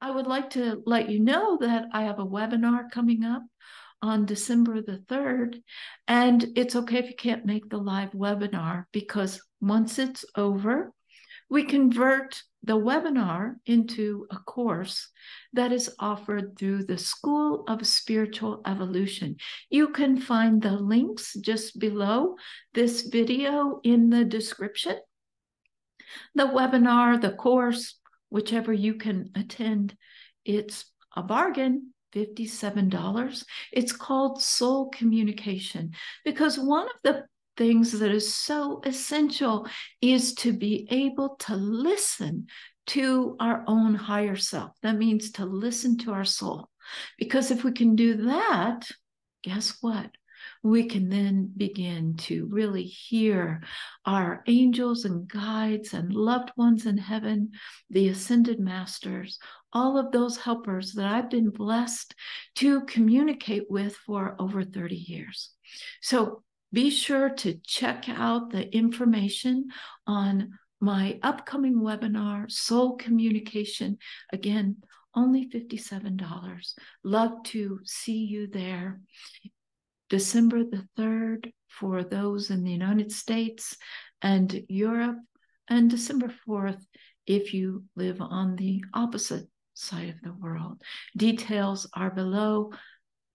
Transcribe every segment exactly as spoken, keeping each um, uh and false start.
I would like to let you know that I have a webinar coming up on December the third, and it's okay if you can't make the live webinar, because once it's over, we convert the webinar into a course that is offered through the School of Spiritual Evolution. You can find the links just below this video in the description. The webinar, the course, whichever you can attend, it's a bargain, fifty-seven dollars. It's called Soul Communication, because one of the things that is so essential is to be able to listen to our own higher self. That means to listen to our soul. Because if we can do that, guess what? We can then begin to really hear our angels and guides and loved ones in heaven, the ascended masters, all of those helpers that I've been blessed to communicate with for over thirty years. So be sure to check out the information on my upcoming webinar, Soul Communication. Again, only fifty-seven dollars. Love to see you there. December the third for those in the United States and Europe, and December fourth if you live on the opposite side of the world. Details are below.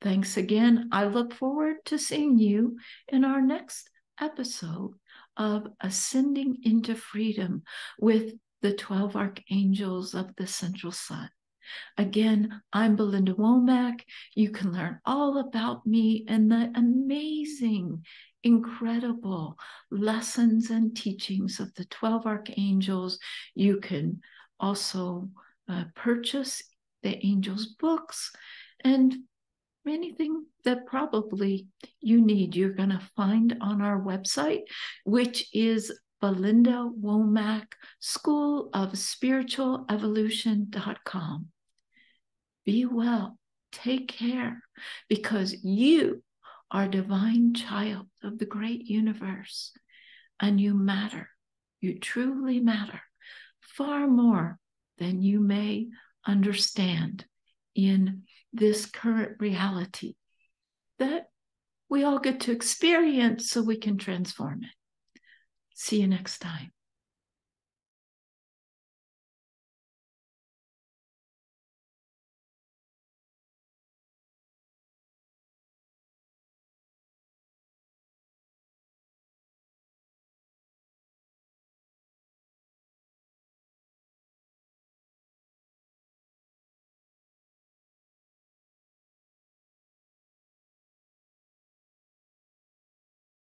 Thanks again. I look forward to seeing you in our next episode of Ascending into Freedom with the twelve Archangels of the Central Sun. Again, I'm Belinda Womack. You can learn all about me and the amazing, incredible lessons and teachings of the twelve Archangels. You can also uh, purchase the Angels' books and anything that probably you need, you're going to find on our website, which is Belinda Womack, School of Spiritual Evolution dot com. Be well, take care, because you are a divine child of the great universe, and you matter. You truly matter far more than you may understand in this current reality that we all get to experience so we can transform it. See you next time.